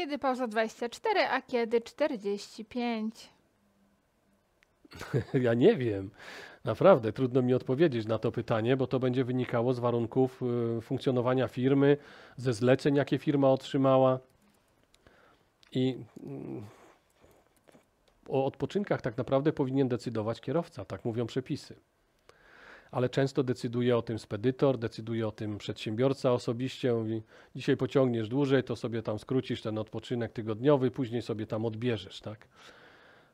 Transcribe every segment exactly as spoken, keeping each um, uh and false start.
Kiedy pauza dwadzieścia cztery, a kiedy czterdzieści pięć? Ja nie wiem. Naprawdę trudno mi odpowiedzieć na to pytanie, bo to będzie wynikało z warunków funkcjonowania firmy, ze zleceń, jakie firma otrzymała. I o odpoczynkach tak naprawdę powinien decydować kierowca, tak mówią przepisy. Ale często decyduje o tym spedytor, decyduje o tym przedsiębiorca osobiście. Mówi, dzisiaj pociągniesz dłużej, to sobie tam skrócisz ten odpoczynek tygodniowy, później sobie tam odbierzesz, tak?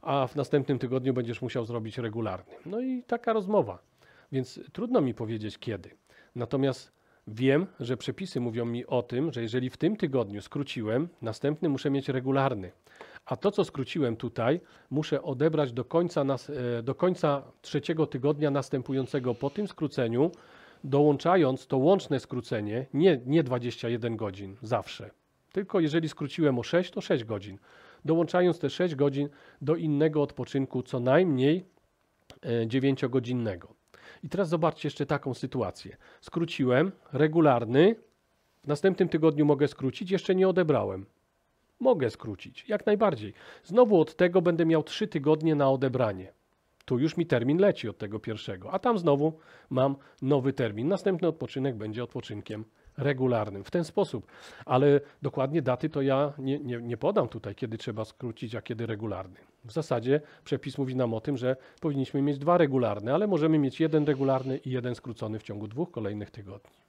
A w następnym tygodniu będziesz musiał zrobić regularny. No i taka rozmowa. Więc trudno mi powiedzieć kiedy. Natomiast wiem, że przepisy mówią mi o tym, że jeżeli w tym tygodniu skróciłem, następny muszę mieć regularny. A to, co skróciłem tutaj, muszę odebrać do końca, nas, do końca trzeciego tygodnia następującego po tym skróceniu, dołączając to łączne skrócenie, nie, nie dwadzieścia jeden godzin zawsze, tylko jeżeli skróciłem o sześć, to sześć godzin. Dołączając te sześć godzin do innego odpoczynku, co najmniej dziewięciogodzinnego. I teraz zobaczcie jeszcze taką sytuację. Skróciłem regularny, w następnym tygodniu mogę skrócić, jeszcze nie odebrałem. Mogę skrócić, jak najbardziej. Znowu od tego będę miał trzy tygodnie na odebranie. Tu już mi termin leci od tego pierwszego, a tam znowu mam nowy termin. Następny odpoczynek będzie odpoczynkiem regularnym. W ten sposób, ale dokładnie daty to ja nie, nie, nie podam tutaj, kiedy trzeba skrócić, a kiedy regularny. W zasadzie przepis mówi nam o tym, że powinniśmy mieć dwa regularne, ale możemy mieć jeden regularny i jeden skrócony w ciągu dwóch kolejnych tygodni.